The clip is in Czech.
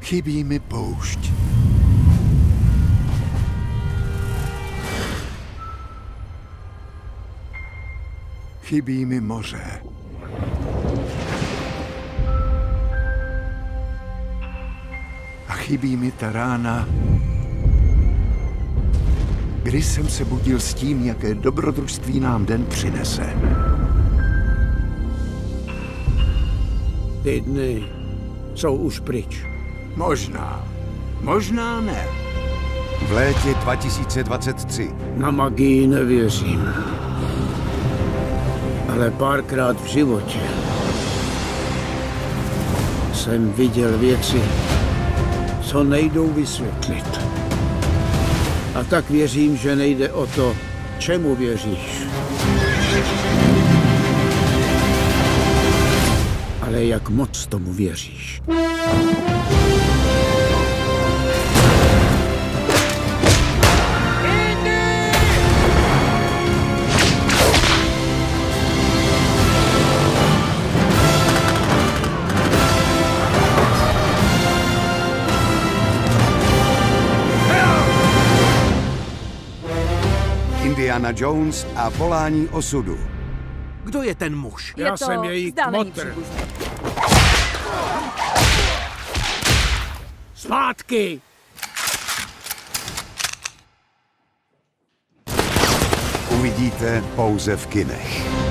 Chybí mi poušť. Chybí mi moře. A chybí mi ta rána, když jsem se budil s tím, jaké dobrodružství nám den přinese. Ty dny jsou už pryč. Možná. Možná ne. V létě 2023. Na magii nevěřím. Ale párkrát v životě jsem viděl věci, co nejdou vysvětlit. A tak věřím, že nejde o to, čemu věříš, ale jak moc tomu věříš. Indiana Jones a volání osudu. Kdo je ten muž? Já jsem její kmotr. Zpátky! Uvidíte pouze v kinech.